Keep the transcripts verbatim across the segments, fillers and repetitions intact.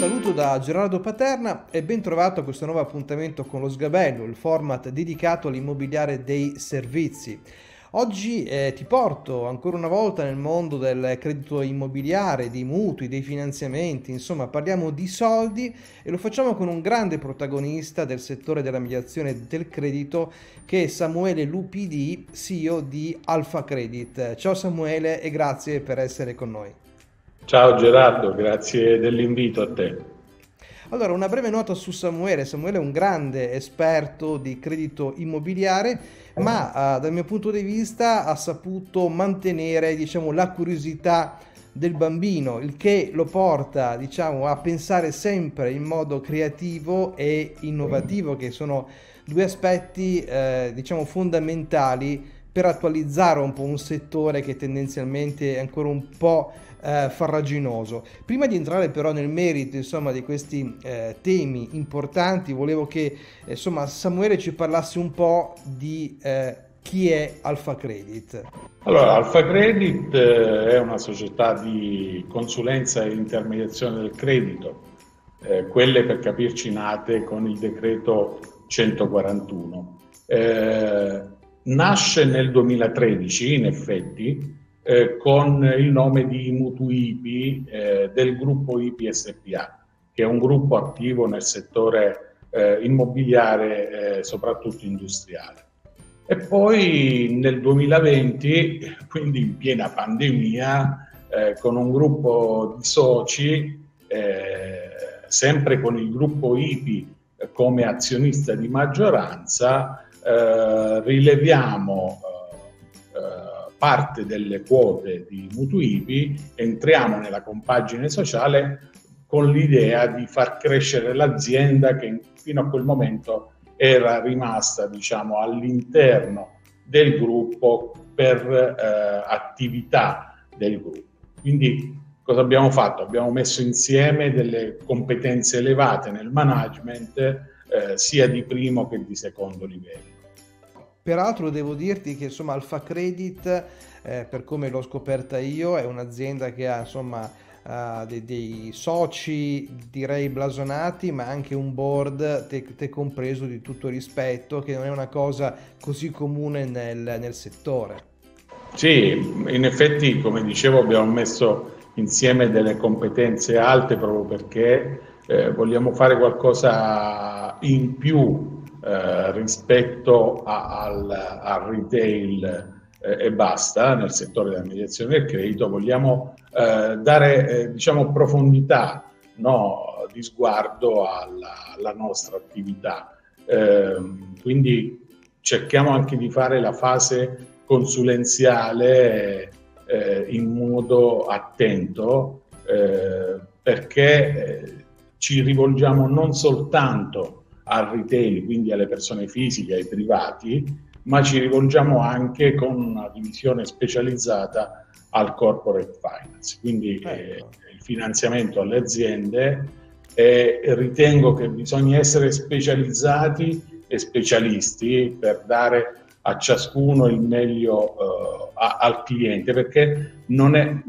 saluto da Gerardo Paterna e ben trovato a questo nuovo appuntamento con Lo Sgabello, il format dedicato all'immobiliare dei servizi. Oggi eh, ti porto ancora una volta nel mondo del credito immobiliare, dei mutui, dei finanziamenti, insomma parliamo di soldi e lo facciamo con un grande protagonista del settore della mediazione del credito che è Samuele Lupidii, C E O di AlphaCredit. Ciao Samuele e grazie per essere con noi. Ciao Gerardo, grazie dell'invito a te. Allora, una breve nota su Samuele. Samuele è un grande esperto di credito immobiliare, ma eh, dal mio punto di vista ha saputo mantenere, diciamo, la curiosità del bambino, il che lo porta, diciamo, a pensare sempre in modo creativo e innovativo, che sono due aspetti, eh, diciamo, fondamentali per attualizzare un po' un settore che tendenzialmente è ancora un po' eh, farraginoso. Prima di entrare però nel merito, insomma, di questi eh, temi importanti, volevo che, insomma, Samuele ci parlasse un po' di eh, chi è AlphaCredit. Allora, AlphaCredit è una società di consulenza e intermediazione del credito, eh, quelle per capirci nate con il decreto centoquarantuno. Eh, Nasce nel duemilatredici, in effetti, eh, con il nome di Mutui I P I eh, del gruppo I P I S P A, che è un gruppo attivo nel settore eh, immobiliare, eh, soprattutto industriale. E poi nel duemilaventi, quindi in piena pandemia, eh, con un gruppo di soci, eh, sempre con il gruppo I P I eh, come azionista di maggioranza, Eh, rileviamo eh, eh, parte delle quote di Mutui I P I, entriamo nella compagine sociale con l'idea di far crescere l'azienda che fino a quel momento era rimasta, diciamo, all'interno del gruppo per eh, attività del gruppo. Quindi cosa abbiamo fatto? Abbiamo messo insieme delle competenze elevate nel management, Eh, sia di primo che di secondo livello. Peraltro devo dirti che, insomma, AlphaCredit, eh, per come l'ho scoperta io, è un'azienda che ha, insomma, eh, dei, dei soci direi blasonati, ma anche un board te, te compreso di tutto rispetto, che non è una cosa così comune nel, nel settore. Sì, in effetti, come dicevo, abbiamo messo insieme delle competenze alte proprio perché eh, vogliamo fare qualcosa in più eh, rispetto a, al, al retail eh, e basta. Nel settore della mediazione del credito vogliamo eh, dare eh, diciamo profondità, no, di sguardo alla, alla nostra attività, eh, quindi cerchiamo anche di fare la fase consulenziale eh, in modo attento, eh, perché eh, ci rivolgiamo non soltanto al retail, quindi alle persone fisiche, ai privati, ma ci rivolgiamo anche con una divisione specializzata al corporate finance, quindi ecco, eh, il finanziamento alle aziende, e ritengo che bisogna essere specializzati e specialisti per dare a ciascuno il meglio eh, a, al cliente, perché non è... Eh,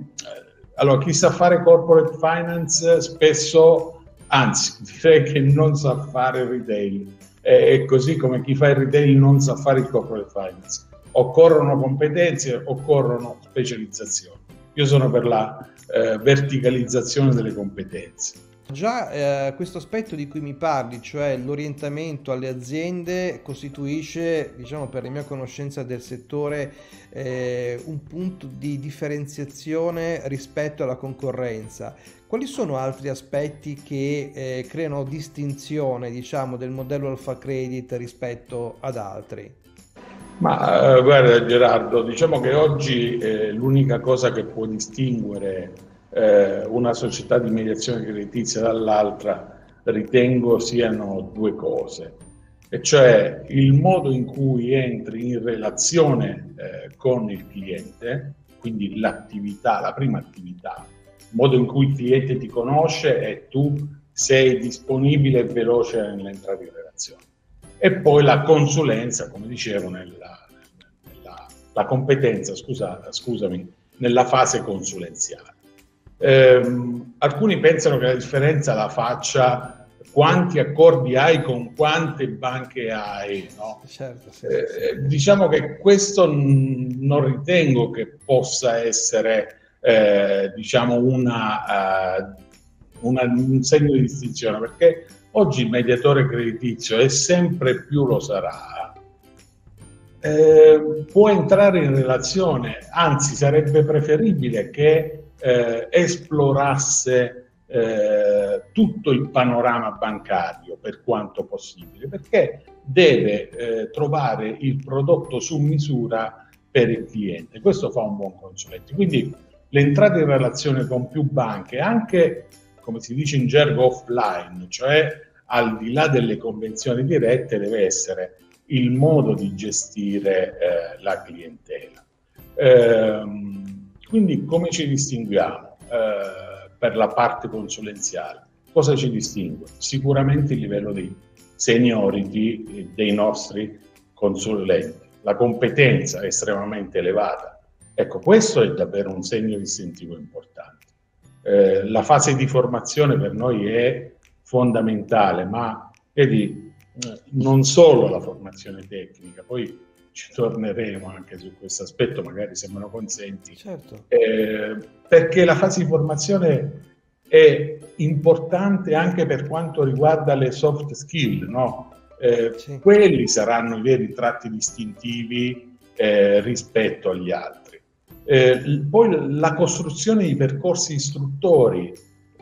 allora, chi sa fare corporate finance spesso... Anzi, direi che non sa fare il retail, è così come chi fa il retail non sa fare il corporate finance. Occorrono competenze, occorrono specializzazioni. Io sono per la eh, verticalizzazione delle competenze. Già eh, questo aspetto di cui mi parli, cioè l'orientamento alle aziende, costituisce, diciamo, per la mia conoscenza del settore, eh, un punto di differenziazione rispetto alla concorrenza. Quali sono altri aspetti che eh, creano distinzione, diciamo, del modello AlphaCredit rispetto ad altri? Ma eh, guarda Gerardo, diciamo che oggi eh, l'unica cosa che può distinguere una società di mediazione creditizia dall'altra ritengo siano due cose, e cioè il modo in cui entri in relazione eh, con il cliente, quindi l'attività, la prima attività, il modo in cui il cliente ti conosce e tu sei disponibile e veloce nell'entrare in relazione, e poi la consulenza, come dicevo, nella, nella la competenza, scusa, scusami, nella fase consulenziale. Eh, alcuni pensano che la differenza la faccia quanti accordi hai con quante banche hai, no? Certo, sì, eh, sì. Diciamo che questo non ritengo che possa essere eh, diciamo una, uh, una, un segno di distinzione, perché oggi il mediatore creditizio, e sempre più lo sarà, eh, può entrare in relazione, anzi sarebbe preferibile che Eh, esplorasse eh, tutto il panorama bancario per quanto possibile, perché deve eh, trovare il prodotto su misura per il cliente. Questo fa un buon consulente. Quindi l'entrata in relazione con più banche, anche come si dice in gergo offline, cioè al di là delle convenzioni dirette, deve essere il modo di gestire eh, la clientela. Eh, Quindi come ci distinguiamo eh, per la parte consulenziale? Cosa ci distingue? Sicuramente il livello di seniority dei nostri consulenti, la competenza estremamente elevata. Ecco, questo è davvero un segno distintivo importante. Eh, la fase di formazione per noi è fondamentale, ma vedi, non solo la formazione tecnica, poi ci torneremo anche su questo aspetto, magari se me lo consenti, certo. Eh, perché la fase di formazione è importante anche per quanto riguarda le soft skill, no? Eh, sì. Quelli saranno i veri tratti distintivi eh, rispetto agli altri. Eh, poi la costruzione di percorsi istruttori,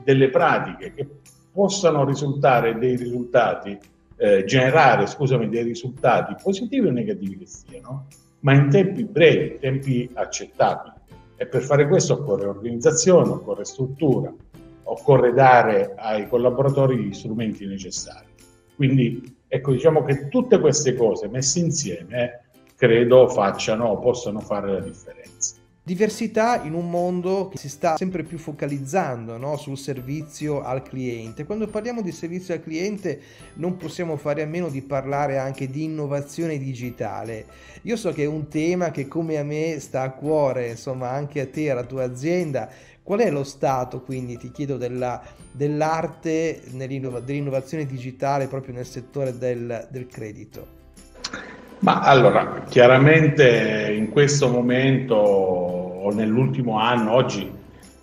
delle pratiche che possano risultare dei risultati Eh, generare, scusami, dei risultati positivi o negativi che siano, ma in tempi brevi, tempi accettabili. E per fare questo occorre organizzazione, occorre struttura, occorre dare ai collaboratori gli strumenti necessari. Quindi, ecco, diciamo che tutte queste cose messe insieme, credo facciano, possano fare la differenza. Diversità in un mondo che si sta sempre più focalizzando, no? Sul servizio al cliente. Quando parliamo di servizio al cliente non possiamo fare a meno di parlare anche di innovazione digitale. Io so che è un tema che, come a me, sta a cuore, insomma anche a te, alla tua azienda. Qual è lo stato, quindi ti chiedo, della, dell'arte dell'innovazione digitale proprio nel settore del, del credito? Ma allora, chiaramente in questo momento o nell'ultimo anno, oggi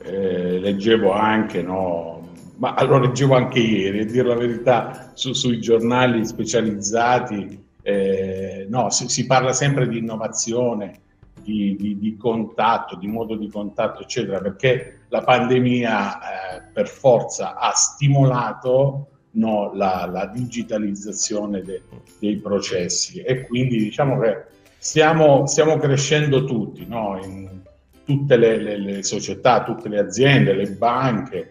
eh, leggevo anche, no? Ma allora leggevo anche ieri, a dire la verità, su, sui giornali specializzati, eh, no, si, si parla sempre di innovazione, di, di, di contatto, di modo di contatto, eccetera, perché la pandemia eh, per forza ha stimolato, no, la, la digitalizzazione de, dei processi, e quindi diciamo che stiamo, stiamo crescendo tutti, no? In tutte le, le, le società, tutte le aziende, le banche,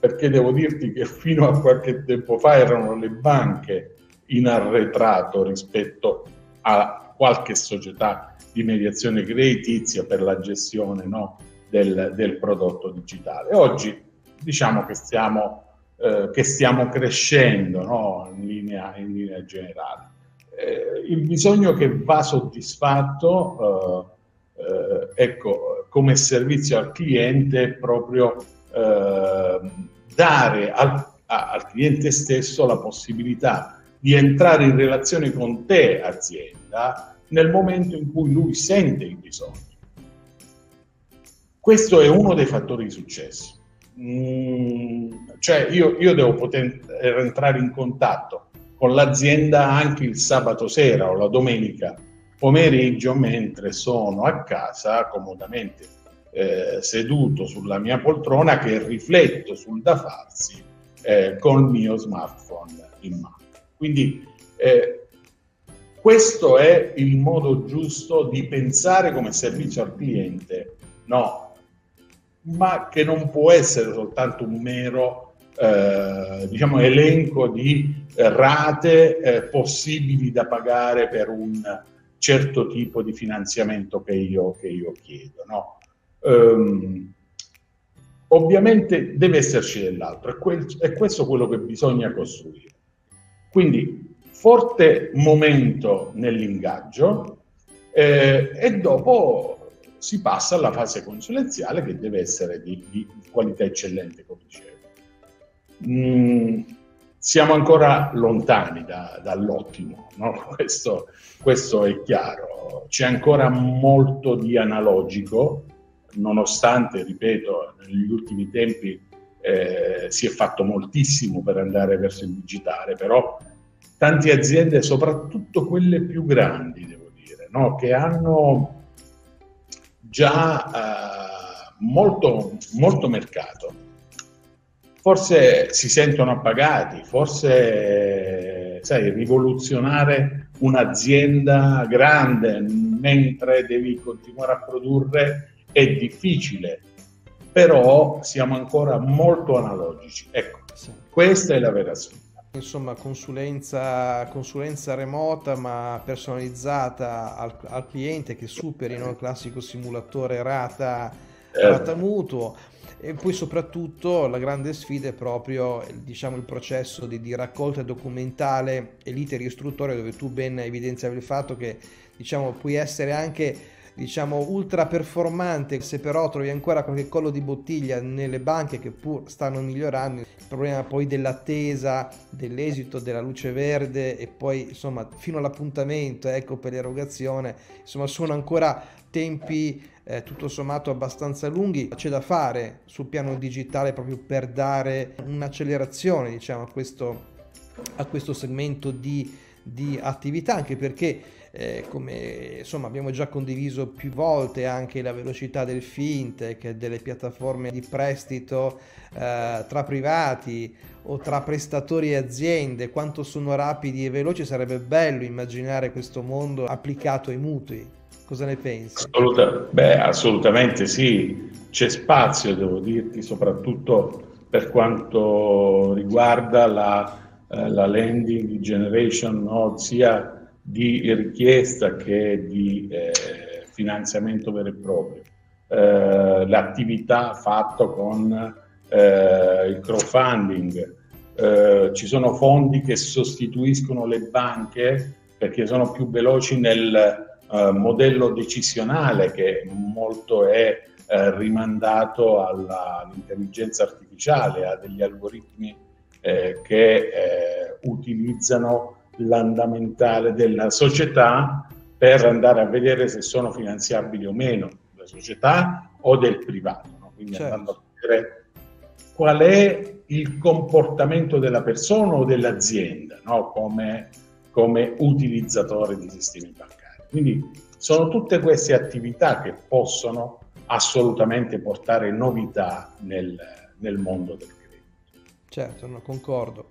perché devo dirti che fino a qualche tempo fa erano le banche in arretrato rispetto a qualche società di mediazione creditizia per la gestione, no, del, del prodotto digitale. Oggi diciamo che stiamo che stiamo crescendo, no? in, linea, in linea generale. Eh, il bisogno che va soddisfatto, eh, eh, ecco, come servizio al cliente, è proprio eh, dare al, a, al cliente stesso la possibilità di entrare in relazione con te, azienda, nel momento in cui lui sente il bisogno. Questo è uno dei fattori di successo. Mm, cioè io, io devo poter entrare in contatto con l'azienda anche il sabato sera o la domenica pomeriggio, mentre sono a casa comodamente eh, seduto sulla mia poltrona che rifletto sul da farsi eh, col mio smartphone in mano. Quindi eh, questo è il modo giusto di pensare come servizio al cliente, no? Ma che non può essere soltanto un mero eh, diciamo elenco di rate eh, possibili da pagare per un certo tipo di finanziamento che io, che io chiedo, no? Um, ovviamente deve esserci dell'altro, e questo è quello che bisogna costruire. Quindi forte momento nell'ingaggio eh, e dopo si passa alla fase consulenziale, che deve essere di, di qualità eccellente, come dicevo. Mm, siamo ancora lontani da, dall'ottimo, no? Questo, questo è chiaro. C'è ancora molto di analogico, nonostante, ripeto, negli ultimi tempi eh, si è fatto moltissimo per andare verso il digitale, però tante aziende, soprattutto quelle più grandi, devo dire, no? Che hanno già eh, molto, molto mercato, forse si sentono appagati, forse, sai, rivoluzionare un'azienda grande mentre devi continuare a produrre è difficile, però siamo ancora molto analogici. Ecco, sì. Questa è la vera sfida. Insomma, consulenza, consulenza remota ma personalizzata al, al cliente, che superino il classico simulatore rata, rata mutuo. E poi soprattutto la grande sfida è proprio, diciamo, il processo di, di raccolta documentale e l'iter istruttorio, dove tu ben evidenziavi il fatto che, diciamo, puoi essere anche, diciamo, ultra performante, se però trovi ancora qualche collo di bottiglia nelle banche, che pur stanno migliorando, il problema poi dell'attesa dell'esito della luce verde e poi, insomma, fino all'appuntamento, ecco, per l'erogazione, insomma, sono ancora tempi eh, tutto sommato abbastanza lunghi. C'è da fare sul piano digitale proprio per dare un'accelerazione, diciamo, a questo, a questo segmento di, di attività, anche perché Eh, come, insomma, abbiamo già condiviso più volte anche la velocità del fintech, delle piattaforme di prestito eh, tra privati o tra prestatori e aziende, quanto sono rapidi e veloci. Sarebbe bello immaginare questo mondo applicato ai mutui. Cosa ne pensi? Assoluta, beh, assolutamente sì, c'è spazio, devo dirti, soprattutto per quanto riguarda la, eh, la lending generation, no? Sia di richiesta che di eh, finanziamento vero e proprio, eh, l'attività fatta con eh, il crowdfunding, eh, ci sono fondi che sostituiscono le banche perché sono più veloci nel eh, modello decisionale, che molto è eh, rimandato alla, all'intelligenza artificiale, a degli algoritmi eh, che eh, utilizzano l'andamentale della società per andare a vedere se sono finanziabili o meno della società o del privato, no? Quindi certo, andando a vedere qual è il comportamento della persona o dell'azienda, no? come, come utilizzatore di sistemi bancari. Quindi sono tutte queste attività che possono assolutamente portare novità nel, nel mondo del. Certo, no, concordo.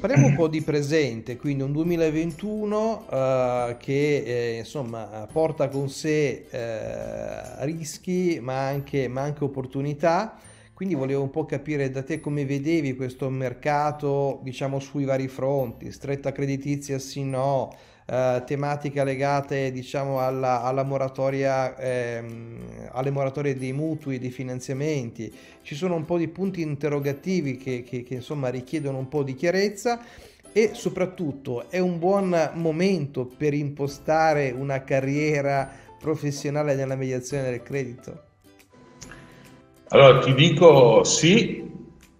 Parliamo un po' di presente, quindi un duemilaventuno eh, che eh, insomma porta con sé eh, rischi ma anche, ma anche opportunità, quindi volevo un po' capire da te come vedevi questo mercato, diciamo, sui vari fronti: stretta creditizia sì no, eh, tematiche legate, diciamo, alla, alla moratoria, ehm, alle moratorie dei mutui, dei finanziamenti. Ci sono un po' di punti interrogativi che, che, che insomma richiedono un po' di chiarezza, e soprattutto è un buon momento per impostare una carriera professionale nella mediazione del credito? Allora ti dico sì,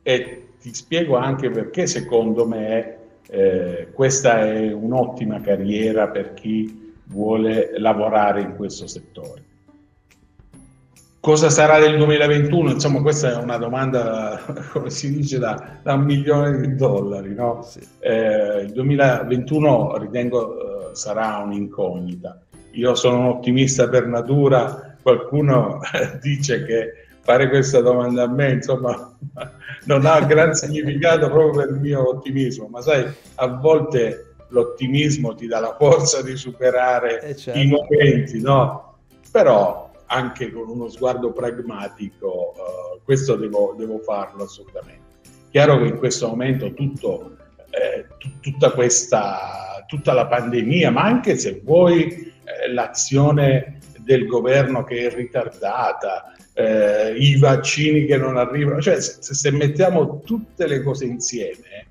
e ti spiego anche perché secondo me Eh, questa è un'ottima carriera per chi vuole lavorare in questo settore. Cosa sarà del duemilaventuno? Insomma, questa è una domanda, come si dice, da, da un milione di dollari, no? Sì. Eh, il duemilaventuno ritengo eh, sarà un'incognita. Io sono un ottimista per natura, qualcuno dice che fare questa domanda a me, insomma, non ha gran significato proprio per il mio ottimismo, ma sai, a volte l'ottimismo ti dà la forza di superare eh certo. i momenti, no? Però anche con uno sguardo pragmatico, eh, questo devo, devo farlo assolutamente. Chiaro che in questo momento tutto, eh, t- tutta questa, tutta la pandemia, ma anche, se vuoi, eh, l'azione del governo che è ritardata, Eh, i vaccini che non arrivano, cioè se, se mettiamo tutte le cose insieme,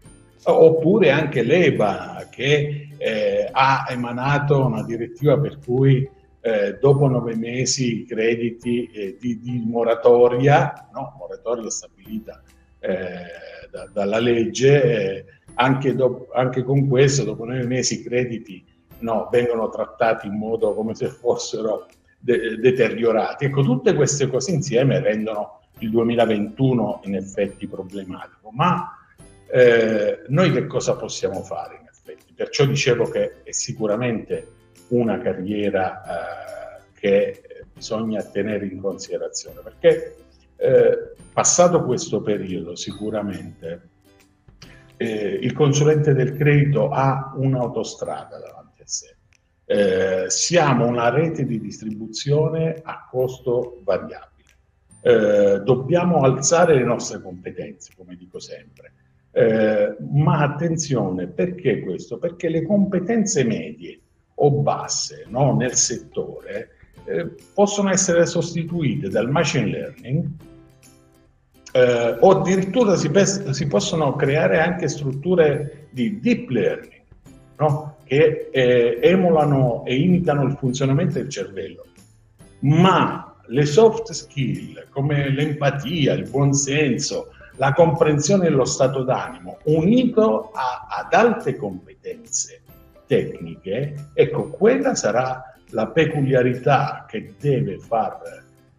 oppure anche l'E B A che eh, ha emanato una direttiva per cui eh, dopo nove mesi i crediti eh, di, di moratoria, no? moratoria stabilita eh, da, dalla legge, eh, anche, do, anche con questo dopo nove mesi i crediti no, vengono trattati in modo come se fossero de- deteriorati. Ecco, tutte queste cose insieme rendono il duemilaventuno in effetti problematico, ma eh, noi che cosa possiamo fare in effetti? Perciò dicevo che è sicuramente una carriera eh, che bisogna tenere in considerazione, perché eh, passato questo periodo sicuramente eh, il consulente del credito ha un'autostrada davanti a sé. Eh, siamo una rete di distribuzione a costo variabile. Eh, dobbiamo alzare le nostre competenze, come dico sempre, eh, ma attenzione, perché questo? Perché le competenze medie o basse no, nel settore eh, possono essere sostituite dal machine learning eh, o addirittura si, pe- si possono creare anche strutture di deep learning no, che eh, emulano e imitano il funzionamento del cervello, ma le soft skill come l'empatia, il buonsenso, la comprensione dello stato d'animo unito a, ad alte competenze tecniche, ecco, quella sarà la peculiarità che deve far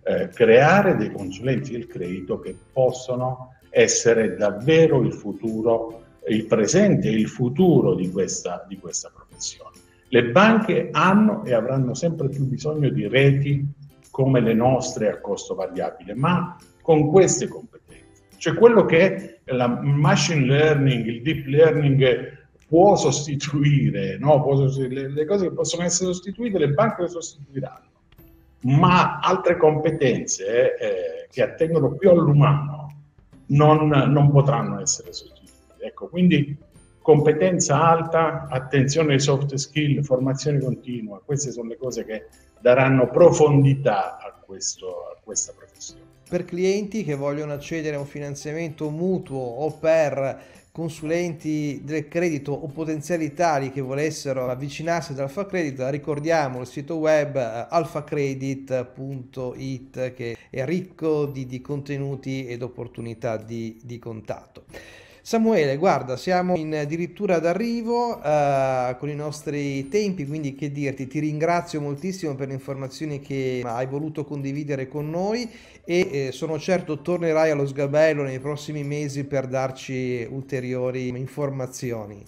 eh, creare dei consulenti del credito che possono essere davvero il futuro, il presente e il futuro di questa, di questa professione. Le banche hanno e avranno sempre più bisogno di reti come le nostre a costo variabile, ma con queste competenze. Cioè quello che il machine learning, il deep learning può sostituire, no? può sostituire, le cose che possono essere sostituite, le banche le sostituiranno, ma altre competenze eh, che attengono più all'umano non, non potranno essere sostituite. Ecco, quindi competenza alta, attenzione ai soft skill, formazione continua, queste sono le cose che daranno profondità a, questo, a questa professione. Per clienti che vogliono accedere a un finanziamento mutuo o per consulenti del credito o potenziali tali che volessero avvicinarsi ad AlphaCredit, ricordiamo il sito web alphacredit punto it che è ricco di, di contenuti ed opportunità di, di contatto. Samuele, guarda, siamo in addirittura d'arrivo uh, con i nostri tempi, quindi che dirti, ti ringrazio moltissimo per le informazioni che hai voluto condividere con noi e eh, sono certo tornerai allo Sgabello nei prossimi mesi per darci ulteriori informazioni.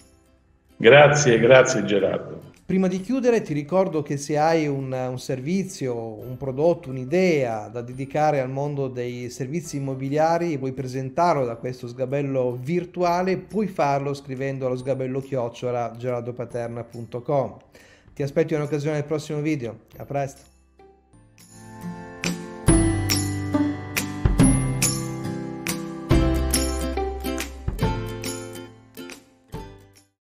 Grazie, grazie Gerardo. Prima di chiudere ti ricordo che se hai un, un servizio, un prodotto, un'idea da dedicare al mondo dei servizi immobiliari e vuoi presentarlo da questo Sgabello virtuale, puoi farlo scrivendo allo sgabello chiocciola gerardopaterna punto com. Ti aspetto in occasione del prossimo video. A presto!